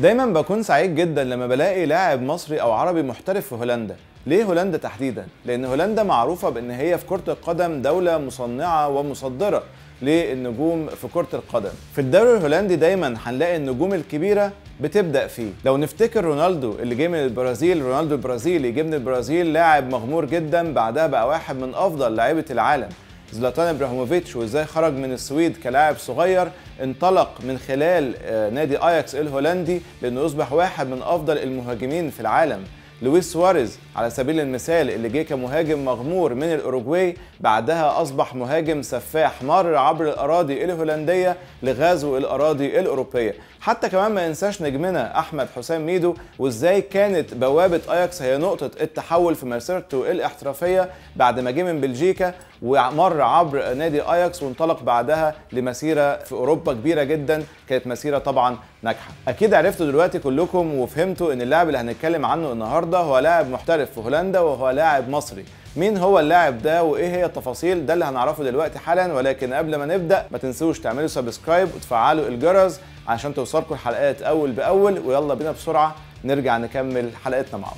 دايما بكون سعيد جدا لما بلاقي لاعب مصري او عربي محترف في هولندا. ليه هولندا تحديدا؟ لان هولندا معروفه بان هي في كره القدم دوله مصنعه ومصدره للنجوم في كره القدم. في الدوري الهولندي دايما هنلاقي النجوم الكبيره بتبدا فيه. لو نفتكر رونالدو اللي جه من البرازيل، رونالدو البرازيلي جه من البرازيل لاعب مغمور جدا، بعدها بقى واحد من افضل لاعيبه العالم. زلاتان ابراهيموفيتش وازاي خرج من السويد كلاعب صغير انطلق من خلال نادي اياكس الهولندي لانه اصبح واحد من افضل المهاجمين في العالم. لويس سواريز على سبيل المثال اللي جه كمهاجم مغمور من الاوروجواي، بعدها اصبح مهاجم سفاح مر عبر الاراضي الهولنديه لغزو الاراضي الاوروبيه. حتى كمان ما ننساش نجمنا احمد حسام ميدو وازاي كانت بوابه اياكس هي نقطه التحول في مسيرته الاحترافيه بعد ما جه من بلجيكا ومر عبر نادي اياكس وانطلق بعدها لمسيره في اوروبا كبيره جدا، كانت مسيره طبعا ناجحه. اكيد عرفتوا دلوقتي كلكم وفهمتوا ان اللاعب اللي هنتكلم عنه النهارده هو لاعب محترف في هولندا وهو لاعب مصري. مين هو اللاعب ده وايه هي التفاصيل؟ ده اللي هنعرفه دلوقتي حالا، ولكن قبل ما نبدا ما تنسوش تعملوا سبسكرايب وتفعلوا الجرس عشان توصلكم الحلقات اول باول. ويلا بينا بسرعه نرجع نكمل حلقتنا مع بعض.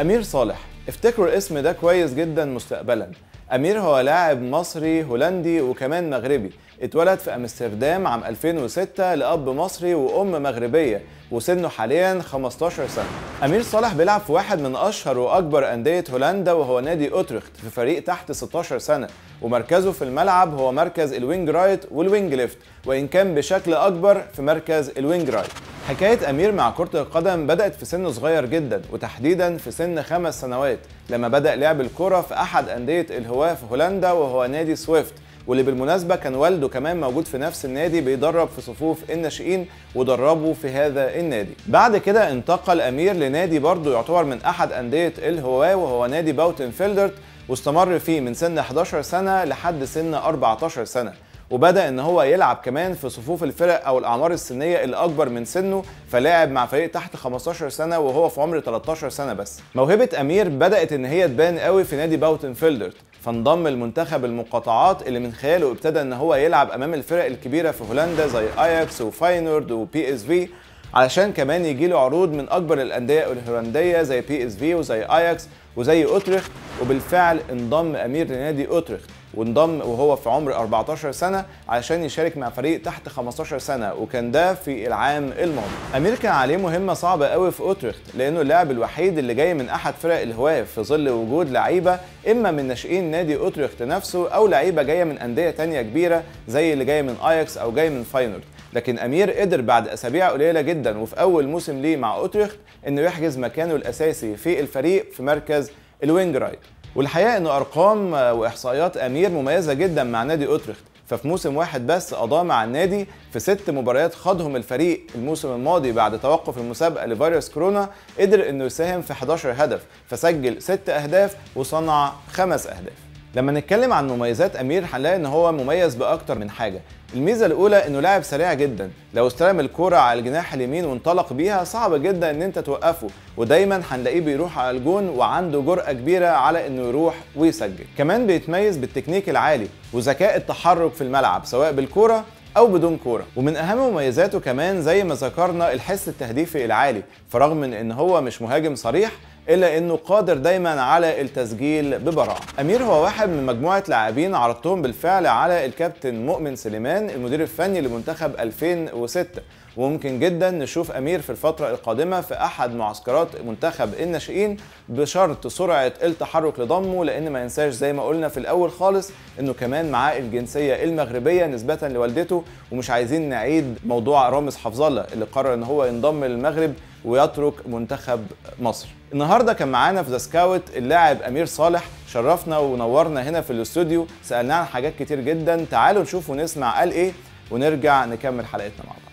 أمير صالح، افتكروا الاسم ده كويس جدا مستقبلا. أمير هو لاعب مصري هولندي وكمان مغربي، اتولد في أمستردام عام 2006 لأب مصري وأم مغربية، وسنه حاليا 15 سنة. أمير صالح بيلعب في واحد من أشهر وأكبر أندية هولندا وهو نادي أوترخت في فريق تحت 16 سنة، ومركزه في الملعب هو مركز الوينج رايت والوينج ليفت، وإن كان بشكل أكبر في مركز الوينج رايت. حكاية أمير مع كرة القدم بدأت في سن صغير جدا، وتحديدا في سن 5 سنوات لما بدأ لعب الكرة في أحد أندية الهواة في هولندا وهو نادي سويفت، واللي بالمناسبة كان والده كمان موجود في نفس النادي بيدرب في صفوف الناشئين ودربه في هذا النادي. بعد كده انتقل أمير لنادي برضه يعتبر من أحد أندية الهواة وهو نادي باوتن فيلدرت، واستمر فيه من سن 11 سنة لحد سن 14 سنة. وبدأ ان هو يلعب كمان في صفوف الفرق او الاعمار السنيه اللي اكبر من سنه، فلعب مع فريق تحت 15 سنه وهو في عمر 13 سنه بس. موهبه امير بدأت ان هي تبان قوي في نادي باوتن فيلدرت، فانضم لمنتخب المقاطعات اللي من خلاله ابتدى ان هو يلعب امام الفرق الكبيره في هولندا زي اياكس وفاينورد وبي اس في، علشان كمان يجي له عروض من اكبر الانديه الهولنديه زي بي اس في وزي اياكس وزي اوترخت. وبالفعل انضم امير لنادي اوترخت وانضم وهو في عمر 14 سنة علشان يشارك مع فريق تحت 15 سنة، وكان ده في العام الماضي. أمير كان عليه مهمة صعبة قوي في أوترخت لأنه اللاعب الوحيد اللي جاي من أحد فرق الهواة في ظل وجود لعيبة إما من ناشئين نادي أوترخت نفسه أو لعيبة جاية من أندية تانية كبيرة زي اللي جاي من أياكس أو جاي من فاينورد. لكن أمير قدر بعد أسابيع قليلة جدا وفي أول موسم ليه مع أوترخت إنه يحجز مكانه الأساسي في الفريق في مركز الوينج رايت. والحقيقه ان ارقام واحصائيات امير مميزه جدا مع نادي اوترخت، ففي موسم واحد بس قضاه مع النادي في 6 مباريات خاضهم الفريق الموسم الماضي بعد توقف المسابقه لفيروس كورونا قدر انه يساهم في 11 هدف، فسجل 6 اهداف وصنع 5 اهداف. لما نتكلم عن مميزات امير هنلاقي ان هو مميز باكتر من حاجه. الميزه الاولى انه لاعب سريع جدا، لو استلم الكرة على الجناح اليمين وانطلق بيها صعب جدا ان انت توقفه، ودايما هنلاقيه بيروح على الجون وعنده جرأة كبيره على انه يروح ويسجل. كمان بيتميز بالتكنيك العالي وذكاء التحرك في الملعب سواء بالكرة او بدون كوره. ومن اهم مميزاته كمان زي ما ذكرنا الحس التهديفي العالي، فرغم من ان هو مش مهاجم صريح الا انه قادر دايما على التسجيل ببراعه. امير هو واحد من مجموعه لاعبين عرضتهم بالفعل على الكابتن مؤمن سليمان المدير الفني لمنتخب 2006، وممكن جدا نشوف امير في الفتره القادمه في احد معسكرات منتخب الناشئين بشرط سرعه التحرك لضمه، لان ما ينساش زي ما قلنا في الاول خالص انه كمان معاه الجنسيه المغربيه نسبه لوالدته، ومش عايزين نعيد موضوع رامز حفظ الله اللي قرر ان هو ينضم للمغرب ويترك منتخب مصر. النهارده كان معانا في ذا سكاوت اللاعب امير صالح، شرفنا ونورنا هنا في الاستوديو، سالناه عن حاجات كتير جدا. تعالوا نشوف ونسمع قال ايه ونرجع نكمل حلقتنا مع بعض.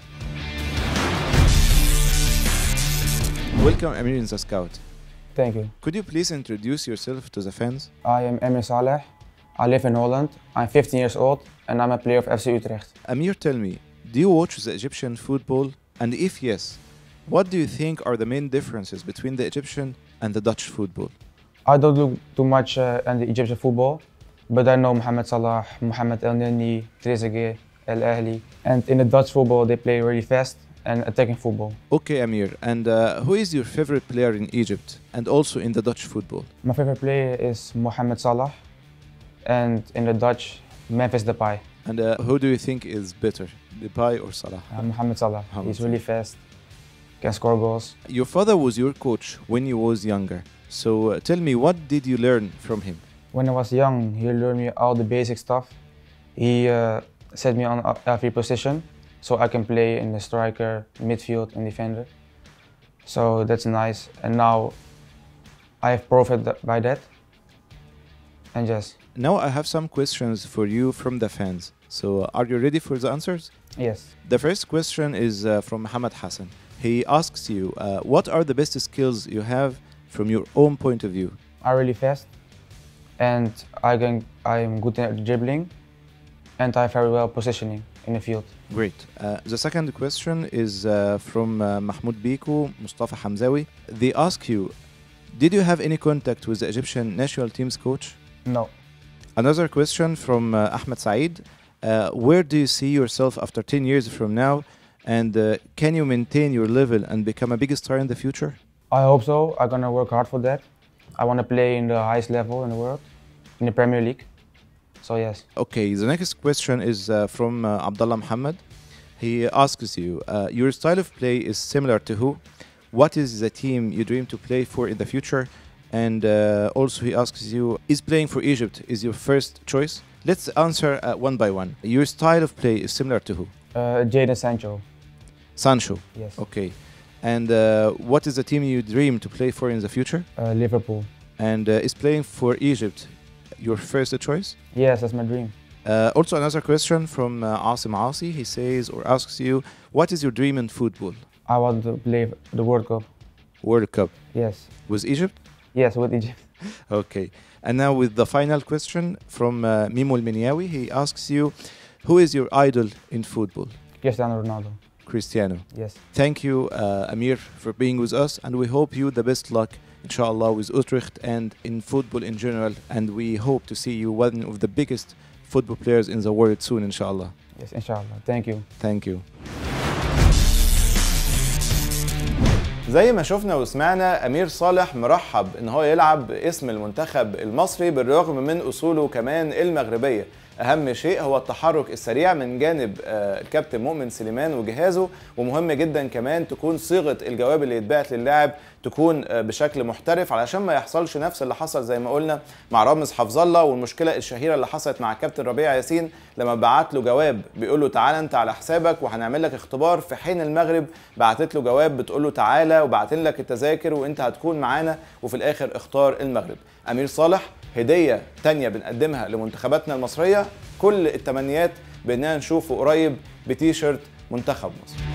Welcome Amir in the Scout. Thank you. Could you please introduce yourself to the fans? I am Amir Saleh. I live in Holland. I'm 15 years old and I'm a player of FC Utrecht. Amir, tell me, do you watch the Egyptian football? And if yes, what do you think are the main differences between the Egyptian and the Dutch football? I don't look too much in the Egyptian football, but I know Mohamed Salah, Mohamed Elneny, Trezeguet, El Ahli. And in the Dutch football, they play really fast and attacking football. Okay, Amir. And who is your favorite player in Egypt and also in the Dutch football? My favorite player is Mohamed Salah, and in the Dutch, Memphis Depay. And who do you think is better, Depay or Salah? Mohamed Salah. He's really fast, can score goals. Your father was your coach when you was younger. So tell me, what did you learn from him? When I was young, he learned me all the basic stuff. He set me on every position, so I can play in the striker, midfield, and defender. So that's nice. And now I have profited by that. And yes. Now I have some questions for you from the fans. So are you ready for the answers? Yes. The first question is from Hamad Hassan. He asks you, what are the best skills you have from your own point of view? I'm really fast, and I'm good at dribbling, and I'm very well positioning in the field. Great. The second question is from Mahmoud Biko, Mustafa Hamzawi. They ask you, did you have any contact with the Egyptian national team's coach? No. Another question from Ahmed Saeed. Where do you see yourself after 10 years from now? And can you maintain your level and become a big star in the future? I hope so. I'm going to work hard for that. I want to play in the highest level in the world, in the Premier League. So yes. Okay, the next question is from Abdullah Muhammad. He asks you, your style of play is similar to who? What is the team you dream to play for in the future? And also he asks you, is playing for Egypt is your first choice? Let's answer one by one. Your style of play is similar to who? Jadon Sancho. Sancho? Yes. Okay. And what is the team you dream to play for in the future? Liverpool. And is playing for Egypt your first choice? Yes, that's my dream. Also another question from Asim Asi. He says or asks you, what is your dream in football? I want to play the World Cup. World Cup? Yes. With Egypt? Yes, with Egypt. Okay. And now with the final question from Mimo El-Miniawi. He asks you, who is your idol in football? Cristiano Ronaldo. Cristiano. Yes. Thank you, Amir, for being with us, and we hope you the best luck, inshallah, with Utrecht and in football in general, and we hope to see you one of the biggest football players in the world soon, inshallah. Yes, inshallah. Thank you. Thank you. زي ما شفنا وسمعنا، أمير صالح مرحب إن هو يلعب اسم المنتخب المصري بالرغم من أصوله كمان المغربية. أهم شيء هو التحرك السريع من جانب الكابتن مؤمن سليمان وجهازه، ومهم جدا كمان تكون صيغة الجواب اللي يتبعت للاعب تكون بشكل محترف علشان ما يحصلش نفس اللي حصل زي ما قلنا مع رامز حفظ الله، والمشكلة الشهيرة اللي حصلت مع الكابتن ربيع ياسين لما بعت له جواب بيقول له تعالى أنت على حسابك وهنعمل لك اختبار، في حين المغرب بعتت له جواب بتقول له تعالى وبعتين لك التذاكر وأنت هتكون معانا، وفي الآخر اختار المغرب. أمير صالح هدية تانية بنقدمها لمنتخباتنا المصرية، كل التمنيات بأننا نشوفه قريب بتيشيرت منتخب مصر.